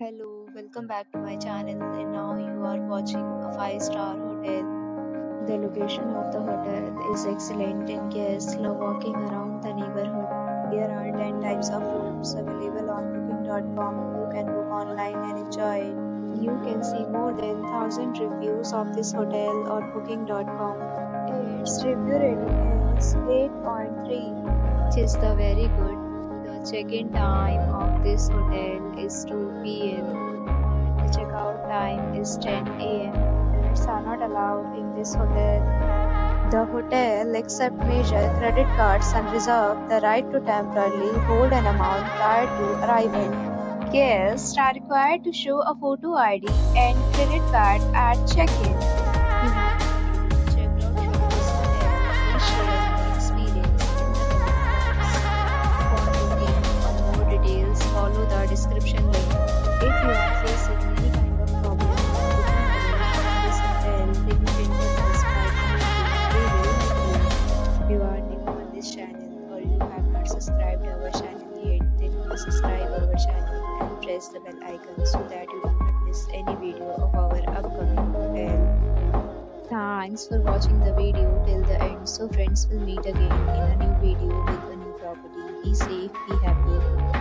Hello, welcome back to my channel, and now you are watching a 5-star hotel. The location of the hotel is excellent and guests love walking around the neighborhood. There are 10 types of rooms available on booking.com. You can book online and enjoy it. You can see more than 1,000 reviews of this hotel on booking.com. Its review rating is 8.3, which is the very good. The check-in time of this hotel is 2 p.m. The check-out time is 10 a.m. Pets are not allowed in this hotel. The hotel accepts major credit cards and reserves the right to temporarily hold an amount prior to arrival. Guests are required to show a photo ID and credit card at check-in. Follow the description link. If you are facing any kind of problem with this hotel, then you can contact us by email. If you are new on this channel or you have not subscribed our channel yet, then you can subscribe our channel and press the bell icon so that you do not miss any video of our upcoming hotel. Thanks for watching the video till the end. So friends, will meet again in a new video with a new property. Be safe, be happy.